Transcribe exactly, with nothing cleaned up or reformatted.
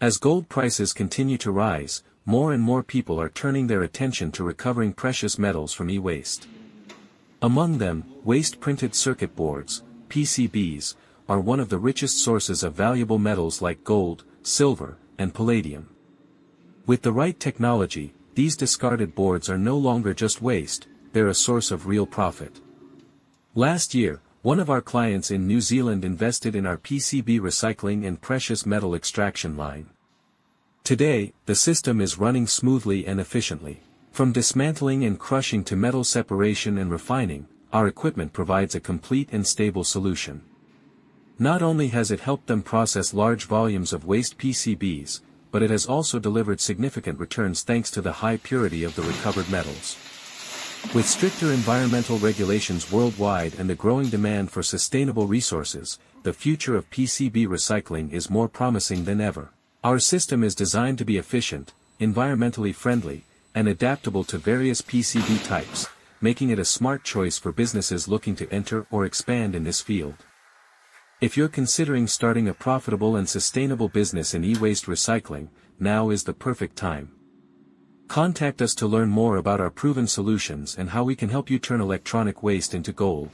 As gold prices continue to rise, more and more people are turning their attention to recovering precious metals from e-waste. Among them, waste-printed circuit boards, P C Bs, are one of the richest sources of valuable metals like gold, silver, and palladium. With the right technology, these discarded boards are no longer just waste, they're a source of real profit. Last year, one of our clients in New Zealand invested in our P C B recycling and precious metal extraction line. Today, the system is running smoothly and efficiently. From dismantling and crushing to metal separation and refining, our equipment provides a complete and stable solution. Not only has it helped them process large volumes of waste P C Bs, but it has also delivered significant returns thanks to the high purity of the recovered metals. With stricter environmental regulations worldwide and the growing demand for sustainable resources, the future of P C B recycling is more promising than ever. Our system is designed to be efficient, environmentally friendly, and adaptable to various P C B types, making it a smart choice for businesses looking to enter or expand in this field. If you're considering starting a profitable and sustainable business in e-waste recycling, now is the perfect time. Contact us to learn more about our proven solutions and how we can help you turn electronic waste into gold.